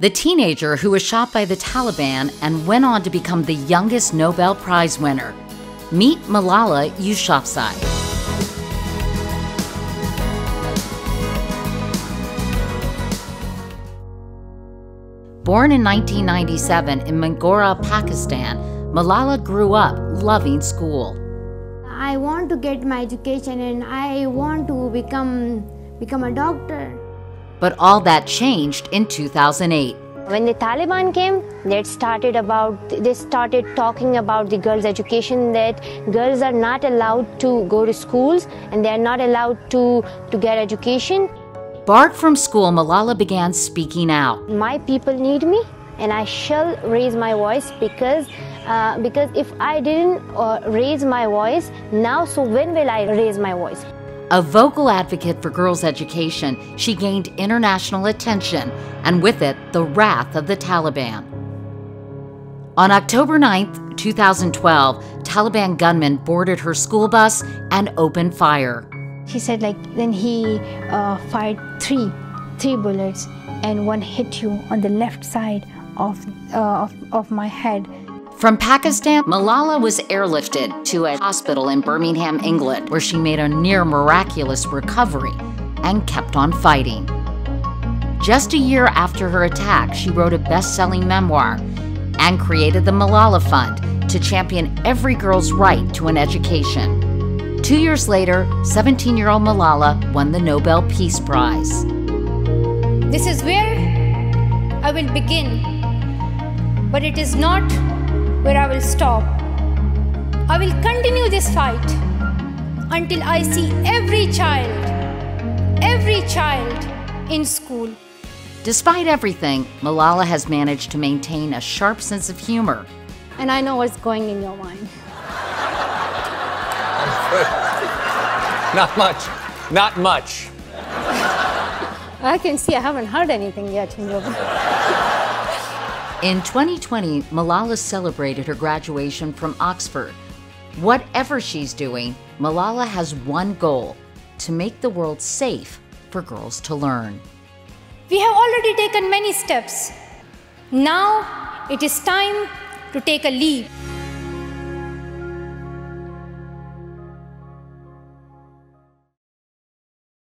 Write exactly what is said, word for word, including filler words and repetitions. the teenager who was shot by the Taliban and went on to become the youngest Nobel Prize winner. Meet Malala Yousafzai. Born in nineteen ninety-seven in Mingora, Pakistan, Malala grew up loving school. I want to get my education and I want to become, become a doctor. But all that changed in two thousand eight. When the Taliban came, they started about, they started talking about the girls' education, that girls are not allowed to go to schools and they are not allowed to, to get education. Barred from school, Malala began speaking out. My people need me and I shall raise my voice because, uh, because if I didn't uh, raise my voice now, so when will I raise my voice? A vocal advocate for girls' education, she gained international attention and with it, the wrath of the Taliban. On October ninth, two thousand twelve, Taliban gunmen boarded her school bus and opened fire. He said like, then he uh, fired three, three bullets and one hit you on the left side of, uh, of, of my head. From Pakistan, Malala was airlifted to a hospital in Birmingham, England, where she made a near miraculous recovery and kept on fighting. Just a year after her attack, she wrote a best-selling memoir and created the Malala Fund to champion every girl's right to an education. Two years later, seventeen-year-old Malala won the Nobel Peace Prize. This is where I will begin, but it is not where I will stop. I will continue this fight until I see every child, every child in school. Despite everything, Malala has managed to maintain a sharp sense of humor. And I know what's going in your mind. Not much, not much. I can see I haven't heard anything yet in your mind. In twenty twenty, Malala celebrated her graduation from Oxford. Whatever she's doing, Malala has one goal: to make the world safe for girls to learn. We have already taken many steps. Now it is time to take a leap.